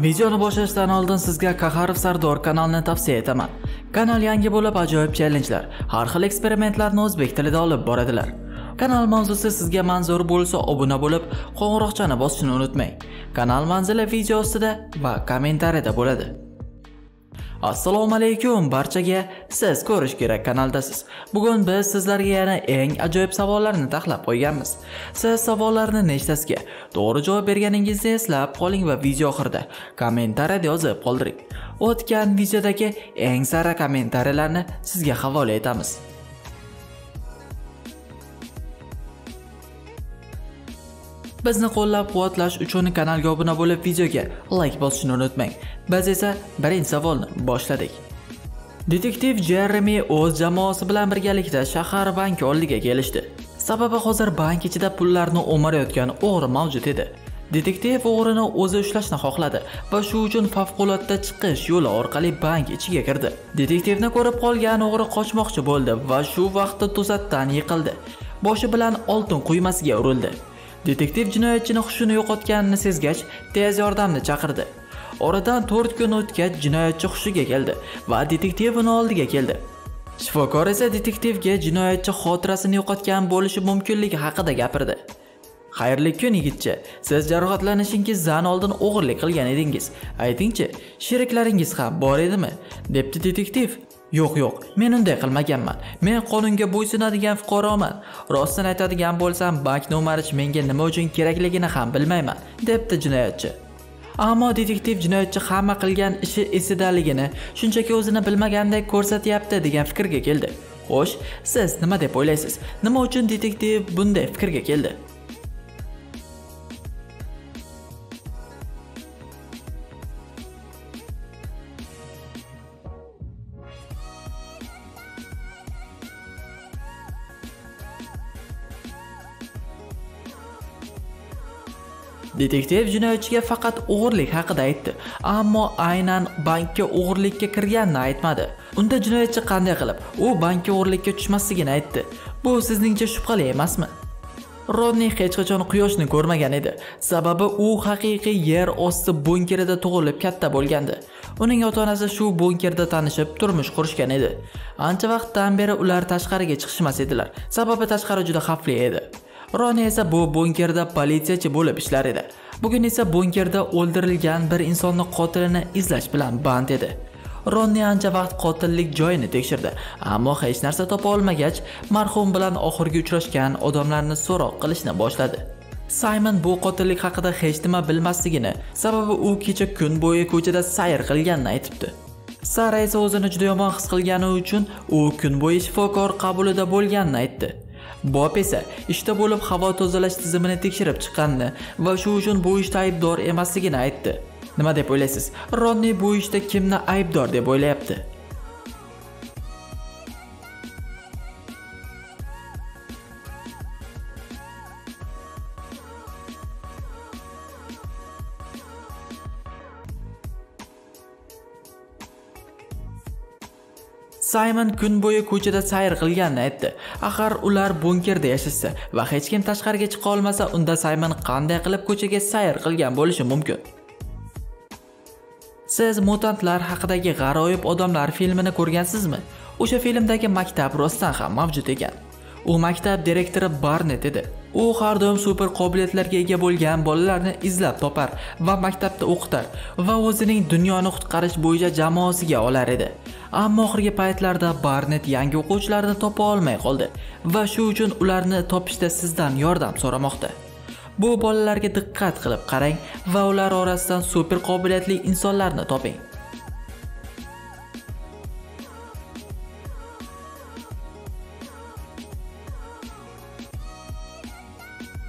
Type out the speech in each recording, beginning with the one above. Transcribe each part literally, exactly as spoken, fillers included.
Videoni boshlashdan oldin sizga Kaharov Sardor kanalini tavsiya etaman. Kanal yangi bo'lib, ajoyib challengelar, har xil eksperimentlarni o'zbek tilida olib boradilar. Kanal mavzusi sizga manzur bo'lsa, obuna bo'lib, qo'ng'iroqchani bosishni unutmang. Kanal manzili video ostida va kommentariyada bo'ladi. Assalomu alaykum barchaga. Siz ko'rish kerak kanaldasiz. Bugun biz sizlarga yana eng ajoyib savollarni tahlab qo'yganmiz. Siz savollarni nechtasiga to'g'ri javob berganingizni eslab qoling va video oxirida kommentariyada yozib qoldiring. O'tgan videodagi eng sara kommentariyalarni sizga havola etamiz. Bizni qo'llab-quvvatlash uchun kanalga obuna bo'lib, videoga like bosishni unutmang. Biz esa birinchi savolni boshladik. Detektiv Jeremy o'z jamoasi bilan birgalikda shahar banki oldiga kelishdi. Sababi hozir bank ichida pullarni o'marayotgan o'g'ri mavjud edi. Detektiv o'g'rini o'zi ushlashni xohladi va shu uchun favqulodda chiqish yo'li orqali bank ichiga kirdi. Detektivni ko'rib qolgan o'g'ri qochmoqchi bo'ldi va shu vaqtda to'satdan yiqildi. Boshi bilan oltin quymasiga urildi. Detektiv jinoyatchini hushini yo'qotganini sezgach, tez yordamni chaqirdi. Oradan to'rt kun o'tgach, jinoyatchi hushiga keldi va detektiv uni oldiga keldi. Shifokor esa detektivga jinoyatchi xotirasini yo'qotgan bo'lishi mumkinligi haqida gapirdi. Xayrli kun yigitcha, siz jarohatlanishingizdan oldin o'g'irlik qilgan edingiz. Aytingchi, sheriklaringiz ham bor edimi? Debdi detektiv. Yo'q, yo'q, men unday qilmaganman. Men qonunga bo'ysunadigan fuqaroman. Rostini aytadigan bo'lsam, bankni o'marish menga nima uchun kerakligini ham bilmayman, debdi jinoyatchi. Ammo detektiv jinoyatchi hamma qilgan ishi esidaligini, shunchaki o'zini bilmagandek ko'rsatyapti degan fikrga keldi. Xo'sh, siz nima deb o'ylaysiz? Nima uchun detektiv bunday fikrga keldi? Detektiv jinoyatchiga faqat o'g'irlik haqida aytdi, ammo aynan bankka o'g'irlikka kirganini aytmadi. Unda jinoyatchi qanday qilib u bankka o'g'irlikka tushmasligini aytdi. Bu sizningcha shubhali emasmi? Rodney hech qachon quyoshni ko'rmagan edi. Sababi u haqiqiy yer osti bunkerida tug'ilib katta bo'lgandi. Uning ota-onasi shu bunkerda tanishib, turmush qurishgan edi. Ancha vaqtdan beri ular tashqariga chiqishmas edilar. Sababi tashqari juda xavfli edi. Roni esa bu bunkerda politsiyachi bo'lib ishlar edi. Bugun esa bunkerda o'ldirilgan bir insonni qotilini izlash bilan band edi. Ronni ancha vaqt qotillik joyini tekshirdi, ammo hech narsa topa olmagach, marhum bilan oxirgi uchrashgan odamlarni so'roq qilishni boshladi. Simon bu qotillik haqida hech nima bilmasligini, sababi u kecha kun bo'yi ko'chada sayr qilganini aytibdi. Sara esa o'zini juda yomon his qilgani uchun u kun bo'yi shifokor qabulida bo'lganini aytdi. Bob esa ishda bo'lib havo tozalash tizimini tekshirib chiqqanini va shu uchun bu ishda aybdor emasligini aytdi. Nima deb o'ylaysiz? Rodney bu ishda kimni aybdor deb o'ylayapti? Simon kun bo'yi ko'chada sayr qilganini aytdi. Axir ular bunkerda yashasa va hech kim tashqariga chiqa olmasa, unda Simon qanday qilib ko'chaga sayr qilgan bo'lishi mumkin? Siz mutantlar haqidagi g'aroyib odamlar filmini ko'rgansizmi? O'sha filmdagi maktab rostdan ham mavjud ekan. U maktab direktori Barnet edi. U har doim super qobiliyatlarga ega bo'lgan bolalarni izlab topar va maktabda o'qitar va o'zining dunyoni qutqarish bo'yicha jamoasiga olar edi. Ammo oxirgi paytlarda Barnet yangi o'quvchilarni topa olmay qoldi va shu uchun ularni topishda sizdan yordam so'ramoqda. Bu bolalarga diqqat qilib qarang va ular orasidan super qobiliyatli insonlarni toping.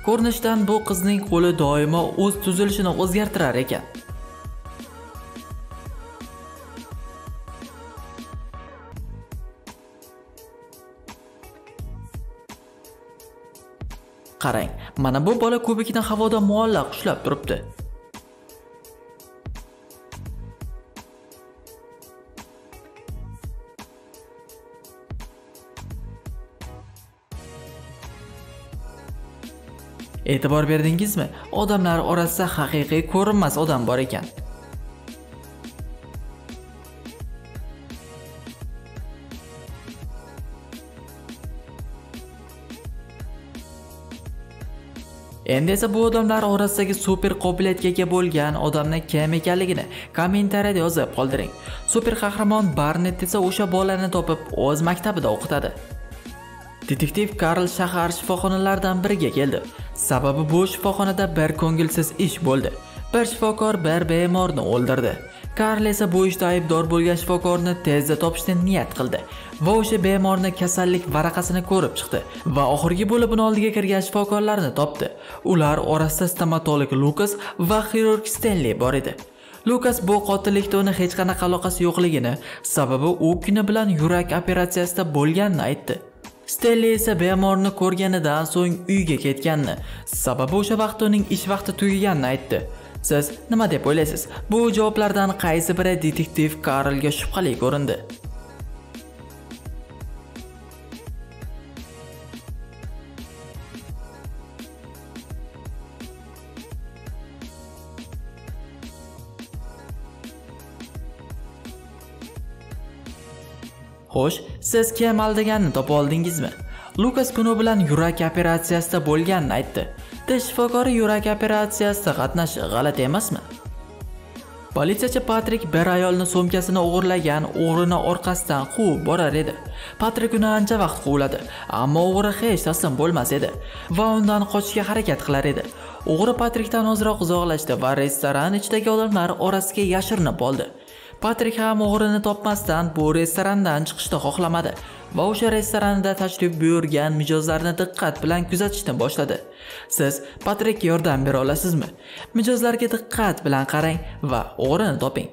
Ko'rinishdan bu qizning qo'li doimo o'z tuzilishini o'zgartirar ekan. Qarang, mana bu bola kubikni havoda muallaq ushlab turibdi. E'tibor berdingizmi? Odamlar orasida haqiqiy ko'rinmas odam bor ekan. Endi esa bu odamlar orasidagi super qobiliyatga ega bo'lgan odamni kim ekanligini kommentariyada yozib qoldiring. Super qahramon Barnet esa o'sha bolani topib o'z maktabida o'qitadi. Detektiv Karl shahar shifoxonalaridan biriga keldi. Sababi bu shifoxonada bir ko'ngilsiz ish bo'ldi. Bir shifokor bir bemorni o'ldirdi. Karl esa bu ishda aybdor bo'lgan shifokorni tezda topishni niyat qildi va o'sha bemorni kasallik varaqasini ko'rib chiqdi va oxirgi bo'lib uni oldiga kirgan shifokorlarni topdi. Ular orasida stomatolog Lukas va xirurg Stenley bor edi. Lukas bu qotillikda uni hech qanaqa aloqasi yo'qligini, sababi u kuni bilan yurak operatsiyasida bo'lganini aytdi. Stenley esa bemorni ko'rganidan so'ng uyga ketganini, sababi o'sha vaqt uning ish vaqti tugaganini aytdi. Siz nima deb o'ylaysiz? Bu javoblardan qaysi biri detektiv Karlga shubhali ko'rindi? Xo'sh, siz kim aldaganini topa oldingizmi? Lukas kuni bilan yurak operatsiyasida bo'lganini aytdi. Tish shifokori yurak operatsiyasida qatnashi g'alati emasmi? Politsiyachi Patrick bir ayolning sumkasini o'g'irlagan Orena Orkistan quvib borar edi. Patrick uni ancha vaqt quvladi, ammo o'g'ri hech taslim bo'lmas edi va undan qochishga harakat qilar edi. O'g'ri Patrickdan o'zroq uzoqlashdi va restoran ichidagi odamlar orasiga yashirinib oldi. Patrick ham o'g'rini topmasdan bu restorandan chiqishni xohlamadi va o'sha restoranda tashrif buyurgan mijozlarni diqqat bilan kuzatishni boshladi. Siz Patrickga yordam bera olasizmi? Mijozlarga diqqat bilan qarang va o'g'rini toping.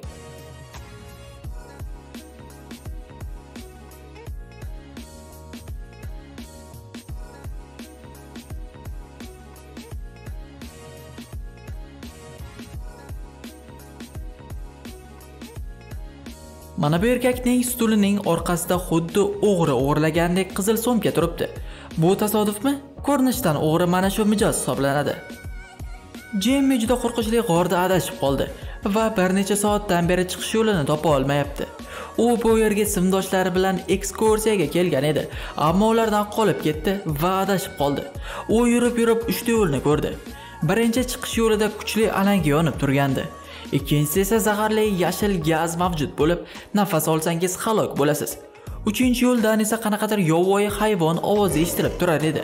Mana bu erkakning stulining orqasida xuddi o'g'ri o'g'irlagandek qizil sumka turibdi. Bu tasodifmi? Ko'rinishdan o'g'ri mana shu mijoz hisoblanadi. Jemmi juda qo'rqinchli g'orda adashib qoldi va bir necha soatdan beri chiqish yo'lini topa olmayapti. U bu yerga sinfdoshlari bilan ekskursiyaga kelgan edi, ammo ulardan qolib ketdi va adashib qoldi. U yurib-yurib uchta yo'lni ko'rdi. Birinchi chiqish yo'lida kuchli alanga yonib turgandi. Ikkinchisi esa zaharli yashil gaz mavjud bo'lib, nafas olsangiz halok bo'lasiz. Uchinchi yo'ldan esa qanaqadir yovvoyi hayvon ovozi eshitilib turar edi.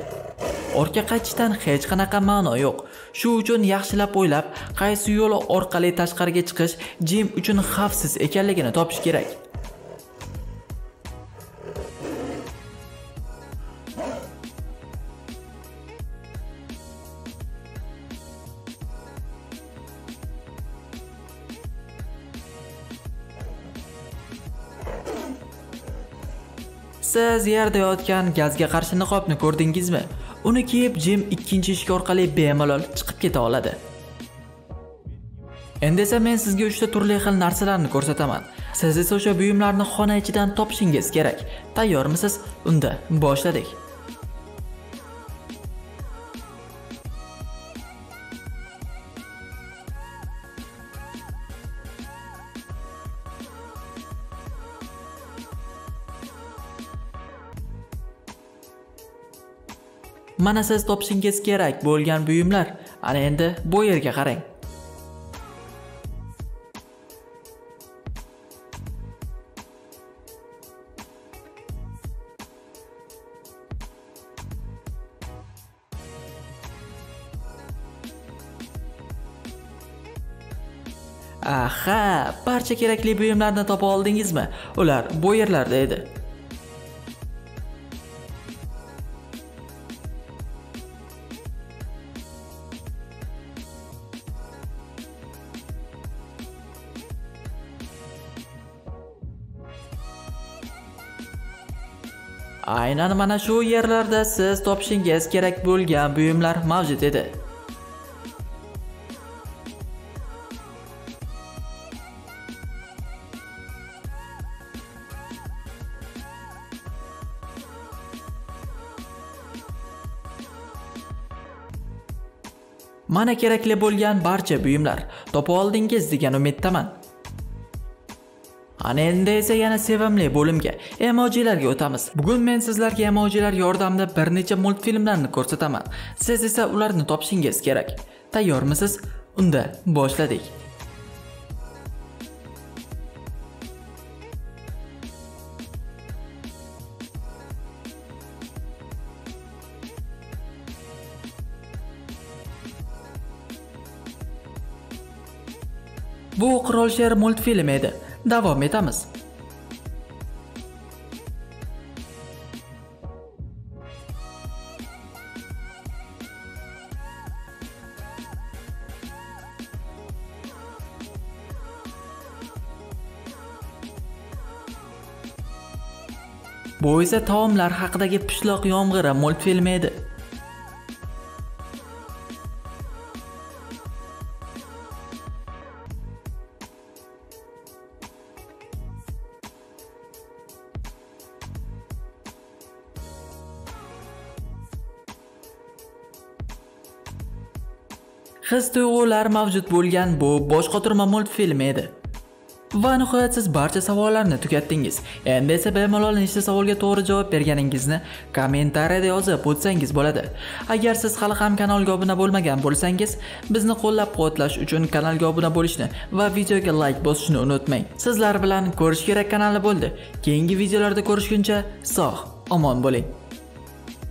Orqa qaytishdan hech qanaqa ma'no yo'q. Shu uchun yaxshilab o'ylab, qaysi yo'l orqali tashqariga chiqish Jim uchun xavfsiz ekanligini topish kerak. Siz yerda yotgan gazga qarshi niqobni ko'rdingizmi? Uni kiyib Jim ikkinchi ishga orqali bemalol chiqib keta oladi. Endi esa men sizga uchta turli xil narsalarni ko'rsataman. Siz esa o'sha buyumlarni xona ichidan topishingiz kerak. Tayyormisiz? Unda boshladik. Mana siz topishingiz kerak bo'lgan buyumlar. Ana endi bu yerga qarang. Aha, barcha kerakli buyumlarni topa oldingizmi? Ular bu yerlarda edi. Aynan mana shu yerlarda siz topishingiz kerak bo'lgan buyumlar mavjud edi. Mana kerakli bo'lgan barcha buyumlar. Topa oldingiz degan umiddaman. Ana endi esa yana sevimli bo'limga emojilarga o'tamiz. Bugun men sizlarga emojilar yordamida bir necha multfilmlarni ko'rsataman. Siz esa ularni topishingiz kerak. Tayyormisiz? Unda boshladik. Bu Qirol she'r multfilm edi. Davom etamiz. Bu esa taomlar haqidagi pishloq yomg'iri multfilm edi. His-tuyg'ular mavjud bo'lgan bu bosh qotirma multfilm edi. Va nihoyat siz barcha savollarni tugatdingiz. Endi esa bemalol nechta savolga to'g'ri javob berganingizni kommentariyada yozib o'tsangiz bo'ladi. Agar siz hali ham kanalga obuna bo'lmagan bo'lsangiz, bizni qo'llab-quvvatlash uchun kanalga obuna bo'lishni va videoga like bosishni unutmang. Sizlar bilan Ko'rish Kerak kanali bo'ldi. Keyingi videolarda ko'rishguncha sog', omon bo'ling.